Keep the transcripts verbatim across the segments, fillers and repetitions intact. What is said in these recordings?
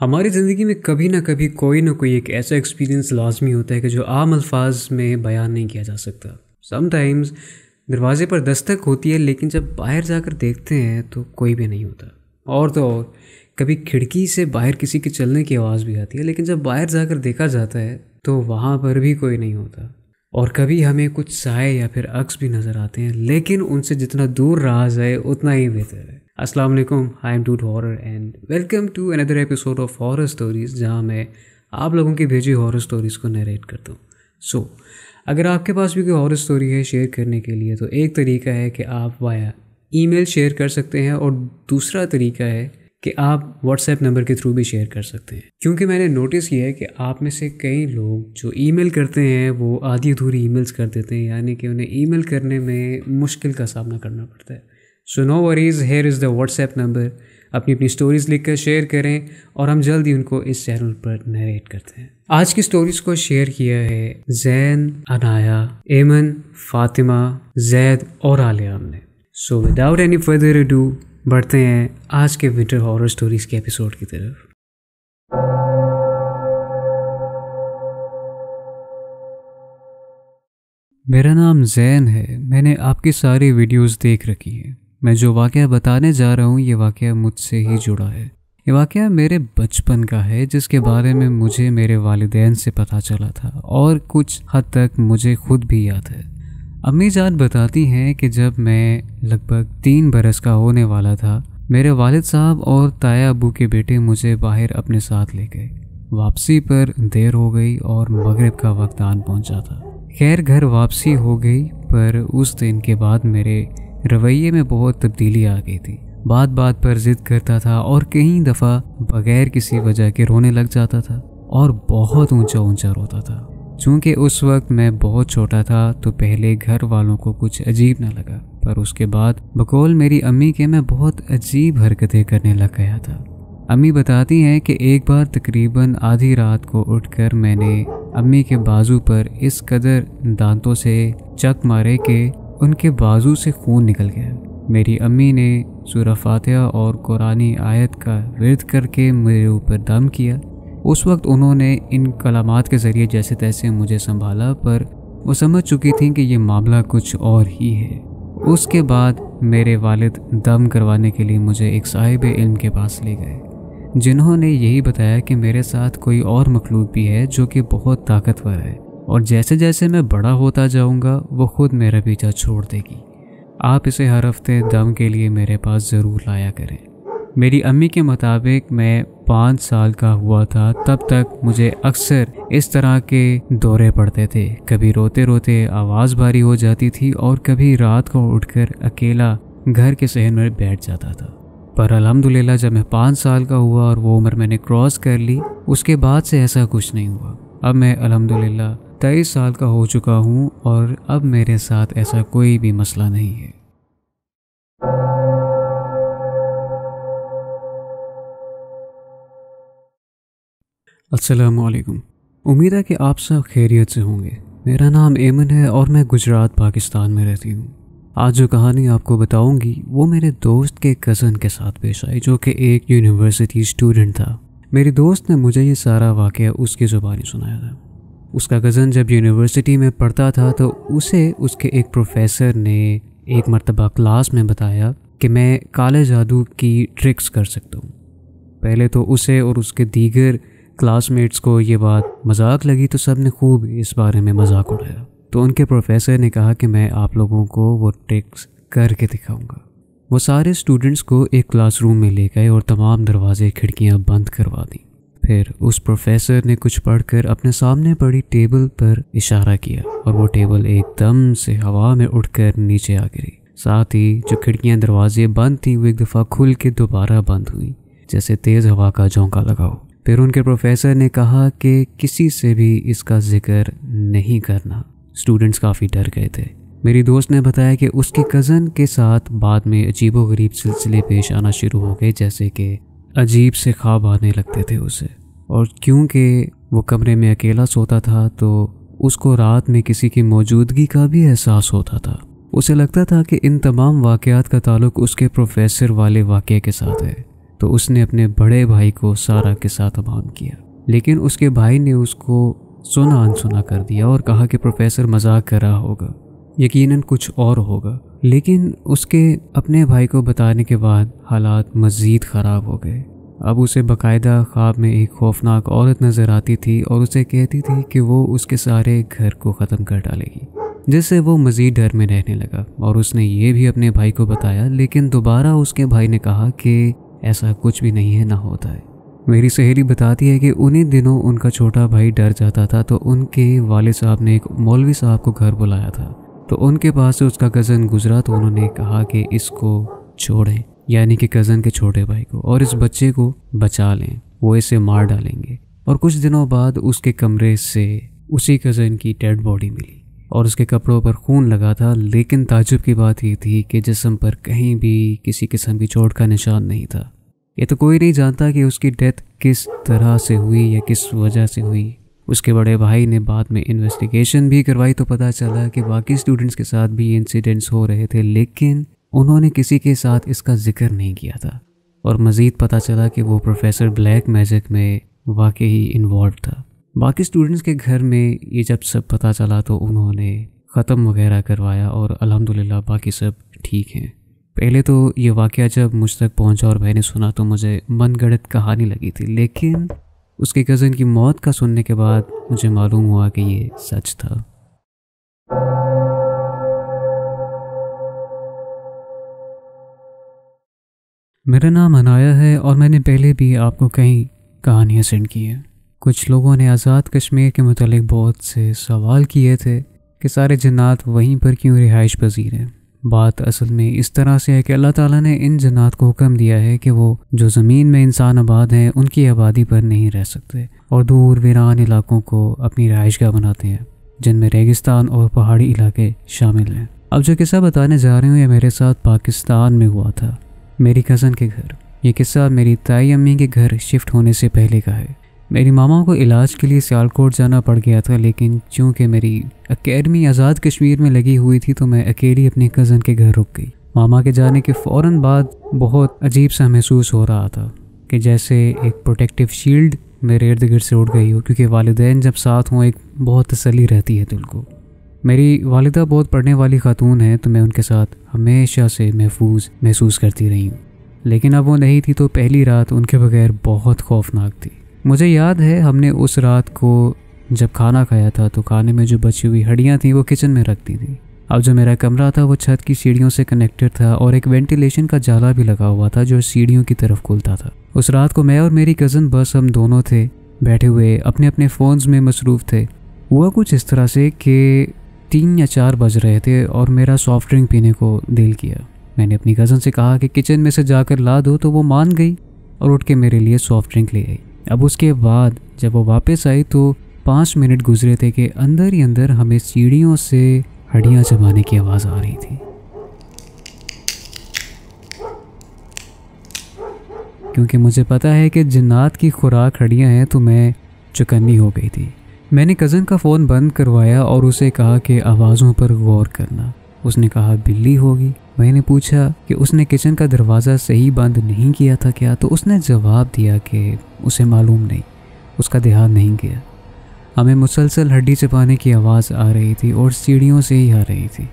हमारी ज़िंदगी में कभी ना कभी कोई ना कोई एक ऐसा एक्सपीरियंस लाजमी होता है कि जो आम अल्फाज में बयान नहीं किया जा सकता। समटाइम्स दरवाजे पर दस्तक होती है, लेकिन जब बाहर जाकर देखते हैं तो कोई भी नहीं होता। और तो और कभी खिड़की से बाहर किसी के चलने की आवाज़ भी आती है, लेकिन जब बाहर जाकर देखा जाता है तो वहाँ पर भी कोई नहीं होता। और कभी हमें कुछ साए या फिर अक्स भी नज़र आते हैं, लेकिन उनसे जितना दूर रहा जाए उतना ही बेहतर है। अस्सलाम वालेकुम, I am dude horror and welcome to another episode of horror stories, जहाँ मैं आप लोगों की भेजी हॉरर स्टोरीज़ को नरेट करता हूँ। सो so, अगर आपके पास भी कोई हॉरर स्टोरी है शेयर करने के लिए तो एक तरीका है कि आप वाया ईमेल शेयर कर सकते हैं, और दूसरा तरीका है कि आप व्हाट्सएप नंबर के थ्रू भी शेयर कर सकते हैं। क्योंकि मैंने नोटिस किया है कि आप में से कई लोग जो ईमेल करते हैं वो आधी अधूरी ईमेल्स कर देते हैं, यानी कि उन्हें ईमेल करने में मुश्किल का सामना करना पड़ता है। So no worries, here is the WhatsApp number. अपनी अपनी स्टोरीज़ लिखकर शेयर करें और हम जल्दी उनको इस चैनल पर नरेट करते हैं। आज की स्टोरीज़ को शेयर किया है जैन, अनाया, एमन, फातिमा, जैद और आलियाम ने। So without any further ado बढ़ते हैं आज के विंटर हॉरर स्टोरीज़ के एपिसोड की तरफ। मेरा नाम जैन है। मैंने आपकी सारी वीडियोस देख रखी हैं। मैं जो वाकया बताने जा रहा हूँ ये वाकया मुझसे ही जुड़ा है। ये वाकया मेरे बचपन का है, जिसके बारे में मुझे मेरे वालिदैन से पता चला था और कुछ हद तक मुझे खुद भी याद है। अम्मी जान बताती हैं कि जब मैं लगभग तीन बरस का होने वाला था, मेरे वालिद साहब और ताया अबू के बेटे मुझे बाहर अपने साथ ले गए। वापसी पर देर हो गई और मगरिब का वक्त आन पहुंचा था। खैर घर वापसी हो गई, पर उस दिन के बाद मेरे रवैये में बहुत तब्दीली आ गई थी। बात बात पर जिद करता था और कई दफ़ा बगैर किसी वजह के रोने लग जाता था और बहुत ऊँचा ऊँचा रोता था। चूँकि उस वक्त मैं बहुत छोटा था तो पहले घर वालों को कुछ अजीब ना लगा, पर उसके बाद बकौल मेरी अम्मी के मैं बहुत अजीब हरकतें करने लग गया था। अम्मी बताती हैं कि एक बार तकरीबन आधी रात को उठकर मैंने अम्मी के बाजू पर इस कदर दांतों से चक मारे कि उनके बाजू से खून निकल गया। मेरी अम्मी ने सूरह फातिहा और कुरानी आयत का विर्द करके मेरे ऊपर दम किया। उस वक्त उन्होंने इन कलामात के ज़रिए जैसे तैसे मुझे संभाला, पर वो समझ चुकी थी कि ये मामला कुछ और ही है। उसके बाद मेरे वालिद दम करवाने के लिए मुझे एक साहिब इल्म के पास ले गए, जिन्होंने यही बताया कि मेरे साथ कोई और मखलूक भी है जो कि बहुत ताकतवर है और जैसे जैसे मैं बड़ा होता जाऊँगा वो खुद मेरा पीछा छोड़ देगी। आप इसे हर हफ्ते दम के लिए मेरे पास ज़रूर लाया करें। मेरी अम्मी के मुताबिक मैं पाँच साल का हुआ था तब तक मुझे अक्सर इस तरह के दौरे पड़ते थे। कभी रोते रोते आवाज़ भारी हो जाती थी और कभी रात को उठकर अकेला घर के सहन में बैठ जाता था। पर अल्हम्दुलिल्लाह जब मैं पाँच साल का हुआ और वो उम्र मैंने क्रॉस कर ली, उसके बाद से ऐसा कुछ नहीं हुआ। अब मैं अल्हम्दुलिल्लाह तेईस साल का हो चुका हूँ और अब मेरे साथ ऐसा कोई भी मसला नहीं है। अस्सलामुअलैकुम, उम्मीद है कि आप सब खैरियत से होंगे। मेरा नाम एमन है और मैं गुजरात पाकिस्तान में रहती हूँ। आज जो कहानी आपको बताऊँगी वो मेरे दोस्त के कज़न के साथ पेश आई, जो कि एक यूनिवर्सिटी स्टूडेंट था। मेरे दोस्त ने मुझे ये सारा वाकया उसकी ज़ुबानी सुनाया था। उसका कज़न जब यूनिवर्सिटी में पढ़ता था तो उसे उसके एक प्रोफेसर ने एक मरतबा क्लास में बताया कि मैं काले जादू की ट्रिक्स कर सकता हूँ। पहले तो उसे और उसके दीगर क्लासमेट्स को ये बात मजाक लगी तो सब ने खूब इस बारे में मजाक उड़ाया। तो उनके प्रोफेसर ने कहा कि मैं आप लोगों को वो ट्रिक्स करके दिखाऊंगा। वो सारे स्टूडेंट्स को एक क्लासरूम में ले गए और तमाम दरवाजे खिड़कियां बंद करवा दी। फिर उस प्रोफेसर ने कुछ पढ़कर अपने सामने पड़ी टेबल पर इशारा किया और वो टेबल एकदम से हवा में उठकर नीचे आ गिरी। साथ ही जो खिड़कियाँ दरवाजे बंद थी वो एक दफ़ा खुल के दोबारा बंद हुई, जैसे तेज़ हवा का झोंका लगा हो। फिर उनके प्रोफेसर ने कहा कि किसी से भी इसका जिक्र नहीं करना। स्टूडेंट्स काफ़ी डर गए थे। मेरी दोस्त ने बताया कि उसके कज़न के साथ बाद में अजीबोगरीब सिलसिले पेश आना शुरू हो गए, जैसे कि अजीब से ख्वाब आने लगते थे उसे। और क्योंकि वो कमरे में अकेला सोता था तो उसको रात में किसी की मौजूदगी का भी एहसास होता था। उसे लगता था कि इन तमाम वाक़यात का ताल्लुक उसके प्रोफेसर वाले वाक़ये के साथ है। तो उसने अपने बड़े भाई को सारा के साथ हमाम किया, लेकिन उसके भाई ने उसको सुना अनसुना कर दिया और कहा कि प्रोफेसर मजाक कर रहा होगा, यकीनन कुछ और होगा। लेकिन उसके अपने भाई को बताने के बाद हालात मज़ीद ख़राब हो गए। अब उसे बाकायदा ख्वाब में एक खौफनाक औरत नज़र आती थी और उसे कहती थी कि वो उसके सारे घर को ख़त्म कर डालेगी, जिससे वो मज़ीद डर में रहने लगा और उसने ये भी अपने भाई को बताया। लेकिन दोबारा उसके भाई ने कहा कि ऐसा कुछ भी नहीं है, ना होता है। मेरी सहेली बताती है कि उन्हीं दिनों उनका छोटा भाई डर जाता था, तो उनके वाले साहब ने एक मौलवी साहब को घर बुलाया था, तो उनके पास से उसका कज़न गुजरा तो उन्होंने कहा कि इसको छोड़ें, यानी कि कज़न के छोटे भाई को, और इस बच्चे को बचा लें, वो इसे मार डालेंगे। और कुछ दिनों बाद उसके कमरे से उसी कज़न की डेड बॉडी मिली और उसके कपड़ों पर खून लगा था, लेकिन ताज्जुब की बात ये थी कि जिस्म पर कहीं भी किसी किस्म की चोट का निशान नहीं था। ये तो कोई नहीं जानता कि उसकी डेथ किस तरह से हुई या किस वजह से हुई। उसके बड़े भाई ने बाद में इन्वेस्टिगेशन भी करवाई तो पता चला कि बाकी स्टूडेंट्स के साथ भी इंसिडेंट्स हो रहे थे, लेकिन उन्होंने किसी के साथ इसका जिक्र नहीं किया था। और मज़ीद पता चला कि वो प्रोफेसर ब्लैक मैजिक में वाकई इन्वॉल्व था। बाकी स्टूडेंट्स के घर में ये जब सब पता चला तो उन्होंने ख़त्म वगैरह करवाया और अल्हम्दुलिल्लाह बाकी सब ठीक हैं। पहले तो ये वाक़या जब मुझ तक पहुँचा और मैंने सुना तो मुझे मनगढ़ंत कहानी लगी थी, लेकिन उसके कज़न की मौत का सुनने के बाद मुझे मालूम हुआ कि ये सच था। मेरा नाम हनाया है और मैंने पहले भी आपको कई कहानियाँ सेंड की हैं। कुछ लोगों ने आज़ाद कश्मीर के मुतालिक बहुत से सवाल किए थे कि सारे जन्नात वहीं पर क्यों रिहाइश पजीर हैं। बात असल में इस तरह से है कि अल्लाह ताला ने इन जन्नात को हुक्म दिया है कि वो जो ज़मीन में इंसान आबाद हैं उनकी आबादी पर नहीं रह सकते और दूर वीरान इलाकों को अपनी रहाइशगाह बनाते हैं, जिनमें रेगिस्तान और पहाड़ी इलाके शामिल हैं। अब जो किस्सा बताने जा रहे हूँ यह मेरे साथ पाकिस्तान में हुआ था, मेरी कज़न के घर। ये किस्सा मेरी ताई अम्मी के घर शिफ्ट होने से पहले का है। मेरी मामा को इलाज के लिए सियालकोट जाना पड़ गया था, लेकिन चूँकि मेरी अकेडमी आज़ाद कश्मीर में लगी हुई थी तो मैं अकेली अपने कज़न के घर रुक गई। मामा के जाने के फ़ौरन बाद बहुत अजीब सा महसूस हो रहा था कि जैसे एक प्रोटेक्टिव शील्ड मेरे इर्द गिर्द से उड़ गई हो, क्योंकि वालिदैन जब साथ हों एक बहुत तसल्ली रहती है दिल को। मेरी वालिदा बहुत पढ़ने वाली खातून है तो मैं उनके साथ हमेशा से महफूज महसूस करती रही हूँ, लेकिन अब वो नहीं थी तो पहली रात उनके बगैर बहुत खौफनाक थी। मुझे याद है हमने उस रात को जब खाना खाया था तो खाने में जो बची हुई हड्डियाँ थीं वो किचन में रख दी थी। अब जो मेरा कमरा था वो छत की सीढ़ियों से कनेक्टेड था और एक वेंटिलेशन का जाला भी लगा हुआ था जो सीढ़ियों की तरफ खुलता था। उस रात को मैं और मेरी कज़न बस हम दोनों थे, बैठे हुए अपने अपने फ़ोन्स में मसरूफ़ थे। हुआ कुछ इस तरह से कि तीन या चार बज रहे थे और मेरा सॉफ्ट ड्रिंक पीने को दिल किया। मैंने अपनी कज़न से कहा कि किचन में से जाकर ला दो, तो वो मान गई और उठ के मेरे लिए सॉफ्ट ड्रिंक ले आई। अब उसके बाद जब वो वापस आई तो पाँच मिनट गुजरे थे कि अंदर ही अंदर हमें सीढ़ियों से हड्डियाँ चबाने की आवाज़ आ रही थी, क्योंकि मुझे पता है कि जिन्नात की खुराक हड्डियाँ हैं। तो मैं चौकन्नी हो गई थी। मैंने कज़न का फ़ोन बंद करवाया और उसे कहा कि आवाज़ों पर गौर करना। उसने कहा बिल्ली होगी। मैंने पूछा कि उसने किचन का दरवाज़ा सही बंद नहीं किया था क्या, तो उसने जवाब दिया कि उसे मालूम नहीं, उसका ध्यान नहीं गया। हमें मुसलसल हड्डी चबाने की आवाज़ आ रही थी और सीढ़ियों से ही आ रही थी।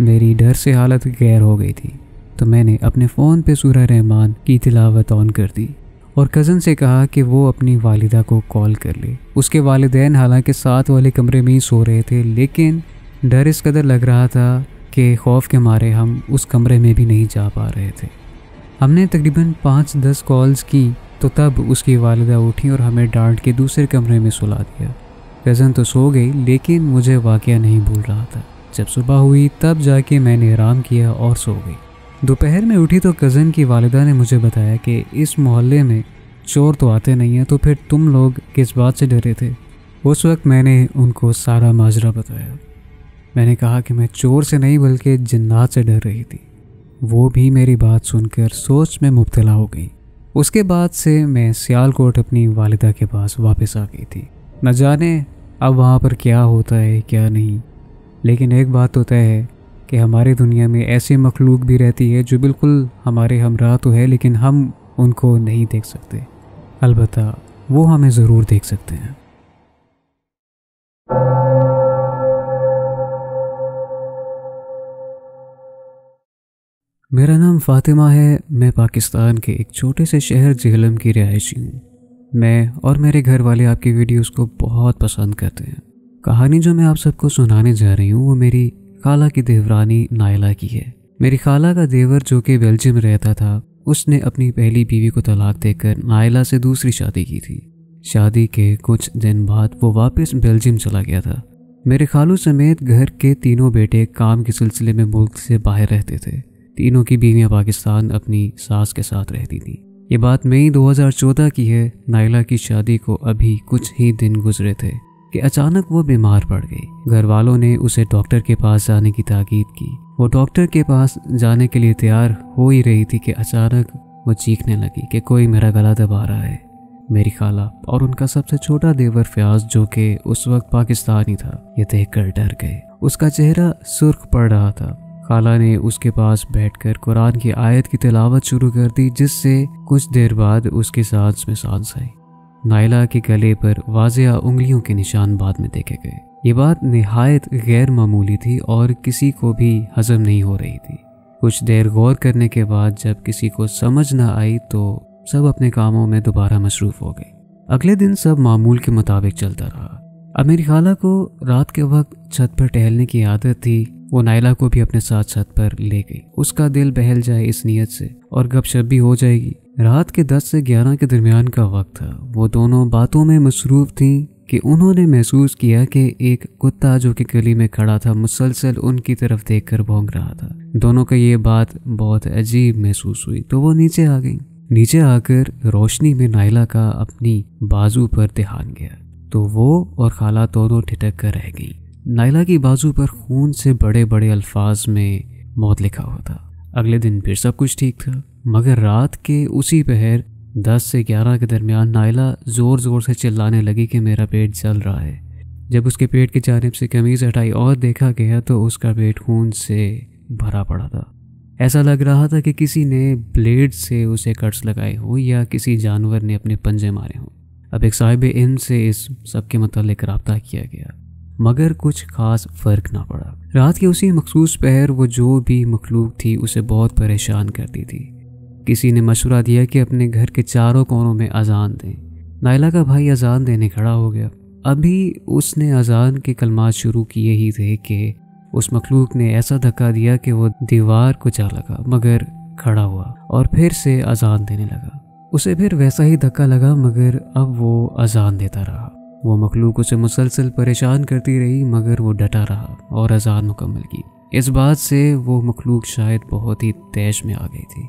मेरी डर से हालत गैर हो गई थी, तो मैंने अपने फ़ोन पे सूरह रहमान की तिलावत ऑन कर दी और कज़न से कहा कि वो अपनी वालिदा को कॉल कर ले। उसके वालिदैन हालांकि साथ वाले कमरे में ही सो रहे थे, लेकिन डर इस कदर लग रहा था के खौफ के मारे हम उस कमरे में भी नहीं जा पा रहे थे। हमने तकरीबन पाँच दस कॉल्स की तो तब उसकी वालिदा उठी और हमें डांट के दूसरे कमरे में सुला दिया। कज़न तो सो गई, लेकिन मुझे वाकया नहीं भूल रहा था। जब सुबह हुई तब जाके मैंने आराम किया और सो गई। दोपहर में उठी तो कज़न की वालिदा ने मुझे बताया कि इस मोहल्ले में चोर तो आते नहीं हैं, तो फिर तुम लोग किस बात से डरे थे। उस वक्त मैंने उनको सारा माजरा बताया। मैंने कहा कि मैं चोर से नहीं बल्कि जिन्नात से डर रही थी। वो भी मेरी बात सुनकर सोच में मुब्तला हो गई। उसके बाद से मैं सियालकोट अपनी वालिदा के पास वापस आ गई थी। न जाने अब वहाँ पर क्या होता है क्या नहीं, लेकिन एक बात तो तय है कि हमारी दुनिया में ऐसे मखलूक भी रहती है जो बिल्कुल हमारे हमराह तो है, लेकिन हम उनको नहीं देख सकते, अलबत्ता वो हमें ज़रूर देख सकते हैं। मेरा नाम फ़ातिमा है। मैं पाकिस्तान के एक छोटे से शहर झेलम की रिहायशी हूँ। मैं और मेरे घर वाले आपकी वीडियोस को बहुत पसंद करते हैं। कहानी जो मैं आप सबको सुनाने जा रही हूँ वो मेरी खाला की देवरानी नायला की है। मेरी खाला का देवर जो कि बेल्जियम रहता था, उसने अपनी पहली बीवी को तलाक देकर नायला से दूसरी शादी की थी। शादी के कुछ दिन बाद वो वापस बेल्जियम चला गया था। मेरे खालू समेत घर के तीनों बेटे काम के सिलसिले में मुल्क से बाहर रहते थे। तीनों की बीवियां पाकिस्तान अपनी सास के साथ रहती थी। ये बात मई दो हज़ार चौदह की है। नायला की शादी को अभी कुछ ही दिन गुजरे थे कि अचानक वो बीमार पड़ गई। घर वालों ने उसे डॉक्टर के पास जाने की ताकीद की। वो डॉक्टर के पास जाने के लिए तैयार हो ही रही थी कि अचानक वो चीखने लगी कि कोई मेरा गला दबा रहा है। मेरी खाला और उनका सबसे छोटा देवर फ़याज़, जो कि उस वक्त पाकिस्तानी था, ये देखकर डर गए। उसका चेहरा सुर्ख पड़ रहा था। खाला ने उसके पास बैठकर कुरान की आयत की तिलावत शुरू कर दी, जिससे कुछ देर बाद उसकी सांस में सांस आई। नायला के गले पर वाज़ेह उंगलियों के निशान बाद में देखे गए। ये बात निहायत गैर मामूली थी और किसी को भी हजम नहीं हो रही थी। कुछ देर गौर करने के बाद जब किसी को समझ ना आई तो सब अपने कामों में दोबारा मशरूफ़ हो गए। अगले दिन सब मामूल के मुताबिक चलता रहा। अब मेरी खाला को रात के वक्त छत पर टहलने की आदत थी। वो नायला को भी अपने साथ छत पर ले गई, उसका दिल बहल जाए इस नीयत से, और गपशप भी हो जाएगी। रात के दस से ग्यारह के दरमियान का वक्त था। वो दोनों बातों में मसरूफ़ थीं कि उन्होंने महसूस किया कि एक कुत्ता जो कि गली में खड़ा था मुसलसल उनकी तरफ देखकर भौंक रहा था। दोनों को ये बात बहुत अजीब महसूस हुई तो वो नीचे आ गई। नीचे आकर रोशनी में नायला का अपनी बाजू पर ध्यान गया तो वो और खाला दोनों ठिठक कर रह गई। नायला की बाजू पर खून से बड़े बड़े अल्फाज में मौत लिखा हुआ था। अगले दिन फिर सब कुछ ठीक था, मगर रात के उसी पहर दस से ग्यारह के दरमियान नायला ज़ोर ज़ोर से चिल्लाने लगी कि मेरा पेट जल रहा है। जब उसके पेट की जानिब से कमीज़ हटाई और देखा गया तो उसका पेट खून से भरा पड़ा था। ऐसा लग रहा था कि किसी ने ब्लेड से उसे कट्स लगाए हों या किसी जानवर ने अपने पंजे मारे हों। अब एक साहिब इन से इस सब के मतलब रब्ता किया गया, मगर कुछ खास फ़र्क ना पड़ा। रात के उसी मखसूस पहर वो जो भी मखलूक थी उसे बहुत परेशान करती थी। किसी ने मशवरा दिया कि अपने घर के चारों कोनों में अजान दें। नायला का भाई अजान देने खड़ा हो गया। अभी उसने अजान के कलमात शुरू किए ही थे कि उस मखलूक ने ऐसा धक्का दिया कि वो दीवार को जा लगा, मगर खड़ा हुआ और फिर से अजान देने लगा। उसे फिर वैसा ही धक्का लगा, मगर अब वो अजान देता रहा। वो मखलूक उसे मुसलसल परेशान करती रही, मगर वो डटा रहा और अजान मुकम्मल की। इस बात से वो मखलूक शायद बहुत ही तैश में आ गई थी।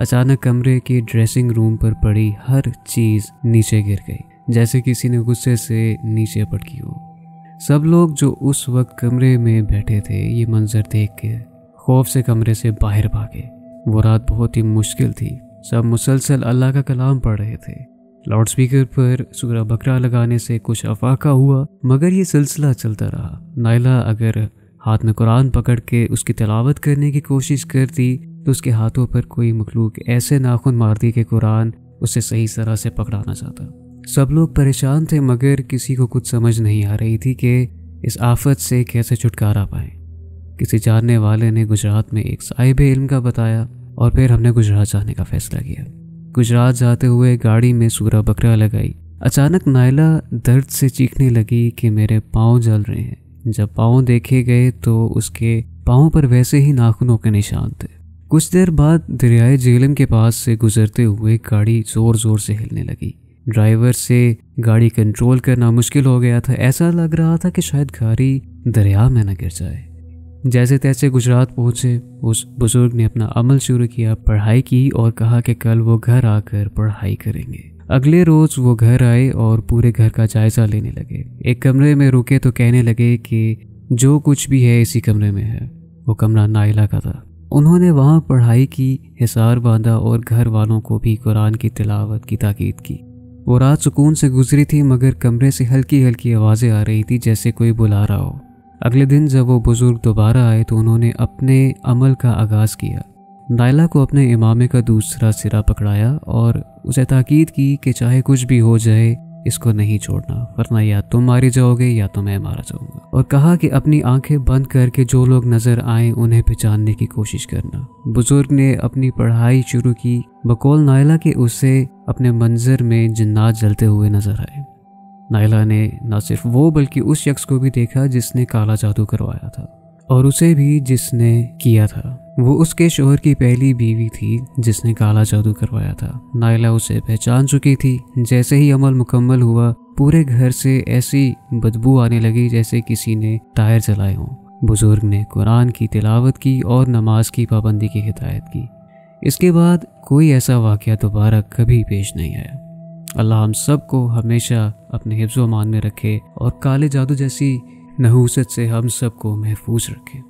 अचानक कमरे के ड्रेसिंग रूम पर पड़ी हर चीज़ नीचे गिर गई, जैसे किसी ने गुस्से से नीचे पटकी हो। सब लोग जो उस वक्त कमरे में बैठे थे ये मंजर देख के खौफ से कमरे से बाहर भागे। वो रात बहुत ही मुश्किल थी। सब मुसलसल अल्लाह का कलाम पढ़ रहे थे। लाउड स्पीकर पर सूरह बकरा लगाने से कुछ अफाका हुआ, मगर ये सिलसिला चलता रहा। नायला अगर हाथ में कुरान पकड़ के उसकी तिलावत करने की कोशिश करती तो उसके हाथों पर कोई मखलूक ऐसे नाखून मारती कि कुरान उसे सही तरह से पकड़ा ना चाहता। सब लोग परेशान थे, मगर किसी को कुछ समझ नहीं आ रही थी कि इस आफत से कैसे छुटकारा पाएँ। किसी जानने वाले ने गुजरात में एक साहिब इल्म का बताया और फिर हमने गुजरात जाने का फैसला किया। गुजरात जाते हुए गाड़ी में सूरह बकरा लगाई। अचानक नायला दर्द से चीखने लगी कि मेरे पाँव जल रहे हैं। जब पाँव देखे गए तो उसके पाँव पर वैसे ही नाखूनों के निशान थे। कुछ देर बाद दरियाए झेलम के पास से गुजरते हुए गाड़ी ज़ोर ज़ोर से हिलने लगी। ड्राइवर से गाड़ी कंट्रोल करना मुश्किल हो गया था। ऐसा लग रहा था कि शायद गाड़ी दरिया में न गिर जाए। जैसे तैसे गुजरात पहुँचे, उस बुज़ुर्ग ने अपना अमल शुरू किया, पढ़ाई की और कहा कि कल वो घर आकर पढ़ाई करेंगे। अगले रोज़ वो घर आए और पूरे घर का जायज़ा लेने लगे। एक कमरे में रुके तो कहने लगे कि जो कुछ भी है इसी कमरे में है। वो कमरा नायला का था। उन्होंने वहाँ पढ़ाई की, हिसार बांधा और घर वालों को भी कुरान की तिलावत की ताकीद की। वो रात सुकून से गुजरी थी, मगर कमरे से हल्की हल्की आवाज़ें आ रही थी जैसे कोई बुला रहा हो। अगले दिन जब वो बुज़ुर्ग दोबारा आए तो उन्होंने अपने अमल का आगाज़ किया। नायला को अपने इमामे का दूसरा सिरा पकड़ाया और उसे ताकीद की कि चाहे कुछ भी हो जाए इसको नहीं छोड़ना, वरना या तुम मारे जाओगे या तो मैं मारा जाऊंगा। और कहा कि अपनी आंखें बंद करके जो लोग नजर आए उन्हें पहचानने की कोशिश करना। बुजुर्ग ने अपनी पढ़ाई शुरू की। बकौल नायला के उसे अपने मंजर में जिन्नात जलते हुए नजर आए। नायला ने न सिर्फ वो बल्कि उस शख्स को भी देखा जिसने काला जादू करवाया था और उसे भी जिसने किया था। वो उसके शोहर की पहली बीवी थी जिसने काला जादू करवाया था। नायला उसे पहचान चुकी थी। जैसे ही अमल मुकम्मल हुआ पूरे घर से ऐसी बदबू आने लगी जैसे किसी ने टायर जलाए हों। बुजुर्ग ने कुरान की तिलावत की और नमाज की पाबंदी की हिदायत की। इसके बाद कोई ऐसा वाकया दोबारा कभी पेश नहीं आया। अल्लाह हम सब को हमेशा अपने हिफ्ज़ व अमान में रखे और काले जादू जैसी नहूसत से हम सबको महफूज रखे।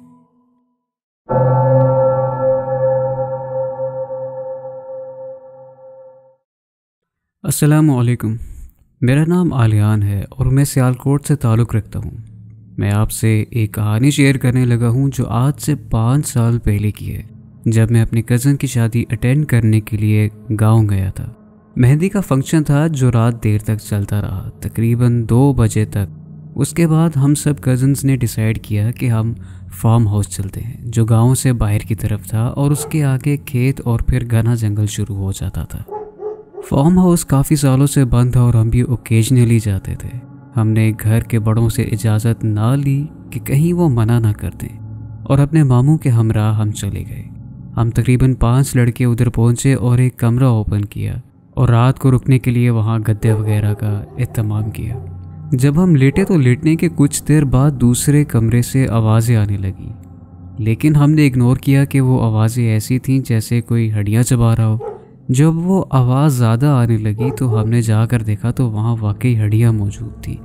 अस्सलामु अलैकुम, मेरा नाम आलियान है और मैं सियालकोट से ताल्लुक़ रखता हूँ। मैं आपसे एक कहानी शेयर करने लगा हूँ जो आज से पाँच साल पहले की है, जब मैं अपने कज़न की शादी अटेंड करने के लिए गांव गया था। मेहंदी का फंक्शन था जो रात देर तक चलता रहा, तकरीबन दो बजे तक। उसके बाद हम सब कज़न्स ने डिसाइड किया कि हम फार्म हाउस चलते हैं जो गाँव से बाहर की तरफ था और उसके आगे खेत और फिर घना जंगल शुरू हो जाता था। फार्म हाउस काफ़ी सालों से बंद था और हम भी ओकेजनली जाते थे। हमने घर के बड़ों से इजाज़त ना ली कि कहीं वो मना ना कर दें और अपने मामू के हमराह हम चले गए। हम तकरीबन पांच लड़के उधर पहुंचे और एक कमरा ओपन किया और रात को रुकने के लिए वहां गद्दे वगैरह का एहतमाम किया। जब हम लेटे तो लेटने के कुछ देर बाद दूसरे कमरे से आवाज़ें आने लगी, लेकिन हमने इग्नोर किया कि वो आवाज़ें ऐसी थीं जैसे कोई हड्डियाँ चबा रहा हो। जब वो आवाज़ ज़्यादा आने लगी तो हमने जाकर देखा तो वहाँ वाकई हड्डियाँ मौजूद थी,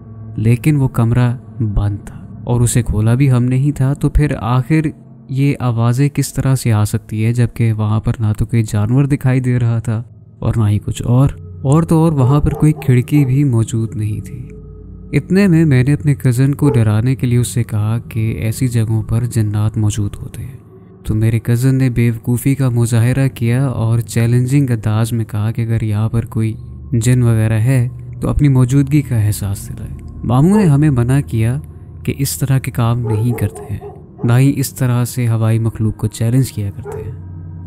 लेकिन वो कमरा बंद था और उसे खोला भी हमने ही था। तो फिर आखिर ये आवाज़ें किस तरह से आ सकती है जबकि वहाँ पर ना तो कोई जानवर दिखाई दे रहा था और ना ही कुछ और और तो और वहाँ पर कोई खिड़की भी मौजूद नहीं थी। इतने में मैंने अपने कज़न को डराने के लिए उससे कहा कि ऐसी जगहों पर जन्नात मौजूद होते हैं। तो मेरे कज़न ने बेवकूफ़ी का मुजाहरा किया और चैलेंजिंग अंदाज में कहा कि अगर यहाँ पर कोई जिन वगैरह है तो अपनी मौजूदगी का एहसास दिलाए। मामू ने हमें मना किया कि इस तरह के काम नहीं करते हैं, ना ही इस तरह से हवाई मखलूक को चैलेंज किया करते हैं।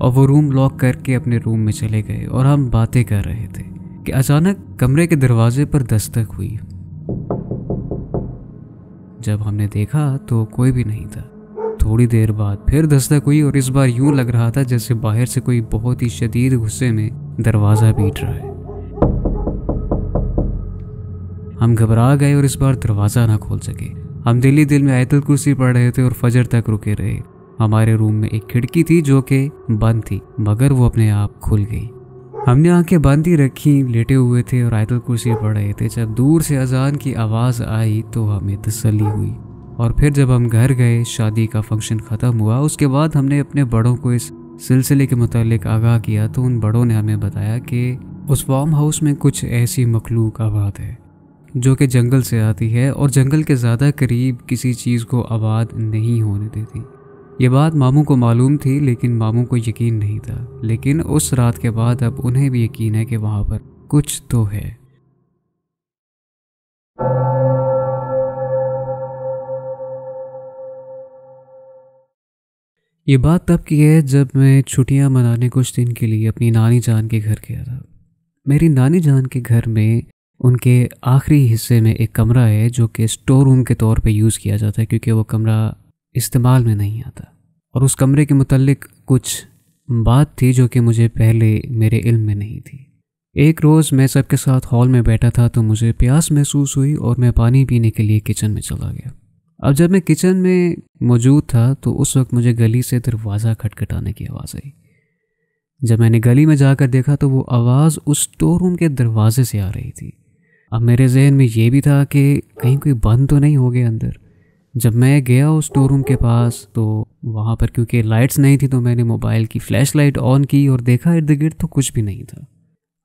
और वो रूम लॉक करके अपने रूम में चले गए और हम बातें कर रहे थे कि अचानक कमरे के दरवाजे पर दस्तक हुई। जब हमने देखा तो कोई भी नहीं था। थोड़ी देर बाद फिर दस्तक हुई और इस बार यूं लग रहा था जैसे बाहर से कोई बहुत ही शदीद गुस्से में दरवाज़ा पीट रहा है। हम घबरा गए और इस बार दरवाज़ा ना खोल सके। हम दिली दिल में आयतुल कुर्सी पढ़ रहे थे और फजर तक रुके रहे। हमारे रूम में एक खिड़की थी जो कि बंद थी, मगर वो अपने आप खुल गई। हमने आंखें बंद ही रखी, लेटे हुए थे और आयतुल कुर्सी पढ़ रहे थे। जब दूर से अजान की आवाज़ आई तो हमें तसल्ली हुई। और फिर जब हम घर गए शादी का फंक्शन ख़त्म हुआ। उसके बाद हमने अपने बड़ों को इस सिलसिले के मुतालिक आगाह किया तो उन बड़ों ने हमें बताया कि उस फार्म हाउस में कुछ ऐसी मखलूक आबाद है जो कि जंगल से आती है और जंगल के ज़्यादा करीब किसी चीज़ को आबाद नहीं होने देती। ये बात मामू को मालूम थी लेकिन मामू को यकीन नहीं था, लेकिन उस रात के बाद अब उन्हें भी यकीन है कि वहाँ पर कुछ तो है। ये बात तब की है जब मैं छुट्टियां मनाने कुछ दिन के लिए अपनी नानी जान के घर गया था। मेरी नानी जान के घर में उनके आखिरी हिस्से में एक कमरा है जो कि स्टोर रूम के तौर पे यूज़ किया जाता है, क्योंकि वो कमरा इस्तेमाल में नहीं आता। और उस कमरे के मुतल्लिक कुछ बात थी जो कि मुझे पहले मेरे इल्म में नहीं थी। एक रोज़ मैं सबके साथ हॉल में बैठा था तो मुझे प्यास महसूस हुई और मैं पानी पीने के लिए किचन में चला गया। अब जब मैं किचन में मौजूद था तो उस वक्त मुझे गली से दरवाज़ा खटखटाने की आवाज़ आई। जब मैंने गली में जाकर देखा तो वो आवाज़ उस स्टोर रूम के दरवाजे से आ रही थी। अब मेरे जहन में ये भी था कि कहीं कोई बंद तो नहीं हो गया अंदर। जब मैं गया उस स्टोर रूम के पास तो वहाँ पर क्योंकि लाइट्स नहीं थी तो मैंने मोबाइल की फ्लैश लाइट ऑन की और देखा इर्द गिर्द तो कुछ भी नहीं था।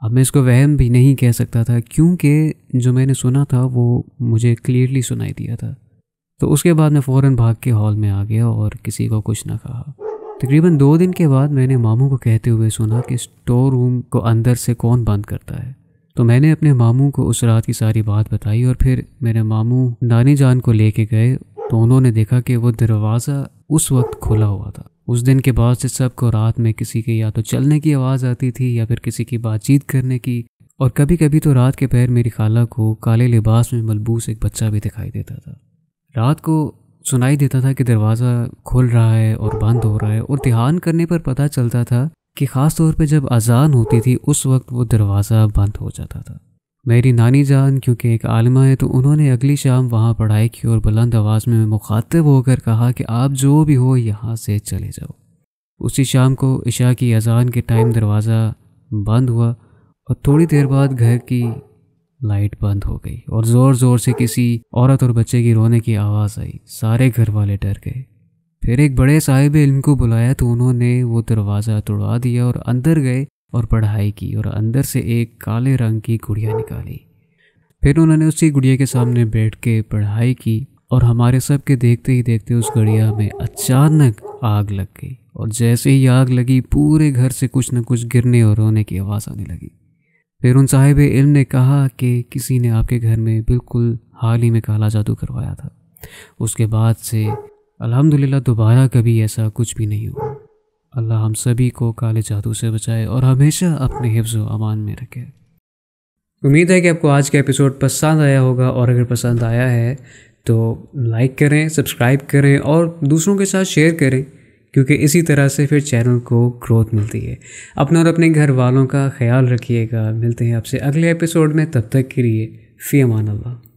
अब मैं इसको वहम भी नहीं कह सकता था क्योंकि जो मैंने सुना था वो मुझे क्लियरली सुनाई दिया था। तो उसके बाद मैं फ़ौरन भाग के हॉल में आ गया और किसी को कुछ ना कहा। तकरीबन दो दिन के बाद मैंने मामू को कहते हुए सुना कि स्टोर रूम को अंदर से कौन बंद करता है। तो मैंने अपने मामू को उस रात की सारी बात बताई और फिर मेरे मामू नानी जान को लेके गए तो उन्होंने देखा कि वो दरवाज़ा उस वक्त खुला हुआ था। उस दिन के बाद से सबको रात में किसी के या तो चलने की आवाज़ आती थी या फिर किसी की बातचीत करने की, और कभी कभी तो रात के पहर मेरी खाला को काले लिबास में मलबूस एक बच्चा भी दिखाई देता था। रात को सुनाई देता था कि दरवाज़ा खुल रहा है और बंद हो रहा है, और ध्यान करने पर पता चलता था कि ख़ास तौर पे जब अजान होती थी उस वक्त वो दरवाज़ा बंद हो जाता था। मेरी नानी जान क्योंकि एक आलिमा है तो उन्होंने अगली शाम वहाँ पढ़ाई की और बुलंद आवाज़ में मुखातिब होकर कहा कि आप जो भी हो यहाँ से चले जाओ। उसी शाम को इशा की अजान के टाइम दरवाज़ा बंद हुआ और थोड़ी देर बाद घर की लाइट बंद हो गई और ज़ोर ज़ोर से किसी औरत और बच्चे की रोने की आवाज़ आई। सारे घर वाले डर गए। फिर एक बड़े साहिब इल्म को बुलाया तो उन्होंने वो दरवाज़ा तोड़ा दिया और अंदर गए और पढ़ाई की और अंदर से एक काले रंग की गुड़िया निकाली। फिर उन्होंने उसी गुड़िया के सामने बैठ के पढ़ाई की और हमारे सब के देखते ही देखते उस गुड़िया में अचानक आग लग गई, और जैसे ही आग लगी पूरे घर से कुछ न कुछ गिरने और रोने की आवाज़ आने लगी। फिर उन साहिब इल्म ने कहा कि किसी ने आपके घर में बिल्कुल हाल ही में काला जादू करवाया था। उसके बाद से अल्हम्दुलिल्लाह दोबारा कभी ऐसा कुछ भी नहीं हुआ। अल्लाह हम सभी को काले जादू से बचाए और हमेशा अपने हिफ्ज़ व अमान में रखे। उम्मीद है कि आपको आज का एपिसोड पसंद आया होगा, और अगर पसंद आया है तो लाइक करें, सब्सक्राइब करें और दूसरों के साथ शेयर करें, क्योंकि इसी तरह से फिर चैनल को ग्रोथ मिलती है। अपना और अपने घर वालों का ख्याल रखिएगा। मिलते हैं आपसे अगले एपिसोड में, तब तक के लिए फ़ी अमान अल्लाह।